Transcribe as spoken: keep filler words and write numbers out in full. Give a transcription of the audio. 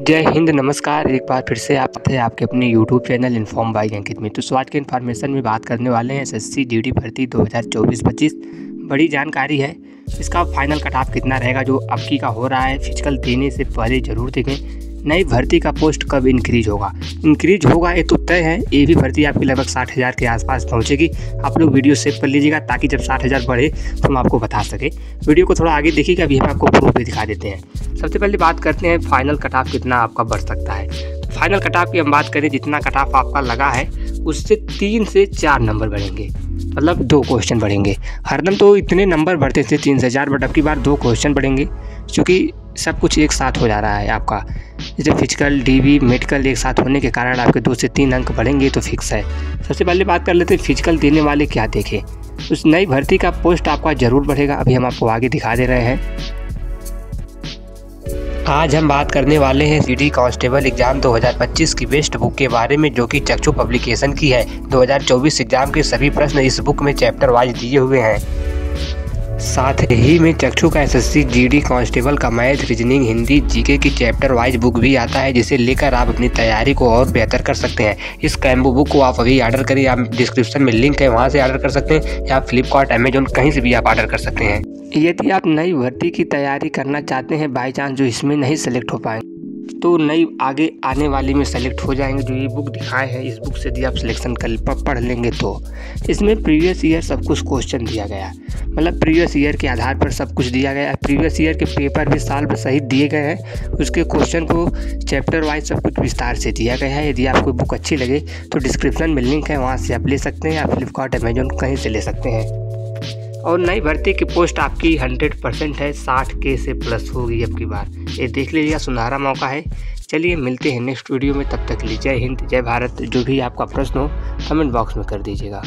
जय हिंद, नमस्कार। एक बार फिर से आप थे आपके अपने YouTube channel inform by Ankit में। तो स्वास्थ्य के इन्फॉर्मेशन में बात करने वाले हैं एसएससी जीडी भर्ती दो हज़ार चौबीस पच्चीस। बड़ी जानकारी है। इसका फाइनल कट ऑफ कितना रहेगा जो अबकी का हो रहा है, फिजिकल देने से पहले जरूर देखें। नई भर्ती का पोस्ट कब इंक्रीज होगा, इंक्रीज होगा ये तो तय है। ये भी भर्ती आपकी लगभग साठ हज़ार के आसपास पहुंचेगी। आप लोग वीडियो सेव कर लीजिएगा ताकि जब साठ हज़ार बढ़े तो हम आपको बता सकें। वीडियो को थोड़ा आगे देखिएगा, अभी हम आपको प्रूफ भी दिखा देते हैं। सबसे पहले बात करते हैं फाइनल कट ऑफ कितना आपका बढ़ सकता है। फाइनल कट ऑफ की हम बात करें, जितना कट ऑफ आपका लगा है उससे तीन से चार नंबर बढ़ेंगे, मतलब दो क्वेश्चन बढ़ेंगे। हरदम तो इतने नंबर बढ़ते थे तीन से चार, बट अब की बार दो क्वेश्चन बढ़ेंगे क्योंकि सब कुछ एक साथ हो जा रहा है आपका। जैसे फिजिकल, डीबी, मेडिकल एक साथ होने के कारण आपके दो से तीन अंक बढ़ेंगे तो फिक्स है। सबसे पहले बात कर लेते हैं फिजिकल देने वाले क्या देखें। उस नई भर्ती का पोस्ट आपका ज़रूर बढ़ेगा, अभी हम आपको आगे दिखा दे रहे हैं। आज हम बात करने वाले हैं जीडी कांस्टेबल एग्ज़ाम दो हज़ार पच्चीस की बेस्ट बुक के बारे में, जो कि चक्षु पब्लिकेशन की है। दो हज़ार चौबीस एग्ज़ाम के सभी प्रश्न इस बुक में चैप्टर वाइज दिए हुए हैं। साथ ही में चक्षु का एसएससी जीडी कांस्टेबल का मैथ, रीजनिंग, हिंदी, जीके की चैप्टर वाइज बुक भी आता है, जिसे लेकर आप अपनी तैयारी को और बेहतर कर सकते हैं। इस कैम्बो बुक को आप अभी ऑर्डर करिए। आप डिस्क्रिप्शन में लिंक है, वहाँ से ऑर्डर कर सकते हैं, या फ्लिपकार्ट, अमेजॉन, कहीं से भी आप ऑर्डर कर सकते हैं। यदि आप नई भर्ती की तैयारी करना चाहते हैं बाई चांस जो इसमें नहीं सेलेक्ट हो पाएंगे तो नई आगे आने वाली में सेलेक्ट हो जाएंगे। जो ये बुक दिखाए हैं इस बुक से यदि आप सिलेक्शन कर पढ़ लेंगे तो इसमें प्रीवियस ईयर सब कुछ क्वेश्चन दिया गया, मतलब प्रीवियस ईयर के आधार पर सब कुछ दिया गया है। प्रीवियस ईयर के पेपर भी साल पर सहित दिए गए हैं, उसके क्वेश्चन को चैप्टर वाइज सब कुछ विस्तार से दिया गया है। यदि आपको बुक अच्छी लगे तो डिस्क्रिप्शन में लिंक है, वहाँ से आप ले सकते हैं। आप फ्लिपकार्ट, अमेजॉन कहीं से ले सकते हैं। और नई भर्ती की पोस्ट आपकी सौ परसेंट है, साठ के से प्लस होगी अब की बार। ये देख लीजिएगा, सुनहरा मौका है। चलिए मिलते हैं नेक्स्ट वीडियो में, तब तक के लिए जय हिंद, जय भारत। जो भी आपका प्रश्न हो कमेंट बॉक्स में कर दीजिएगा।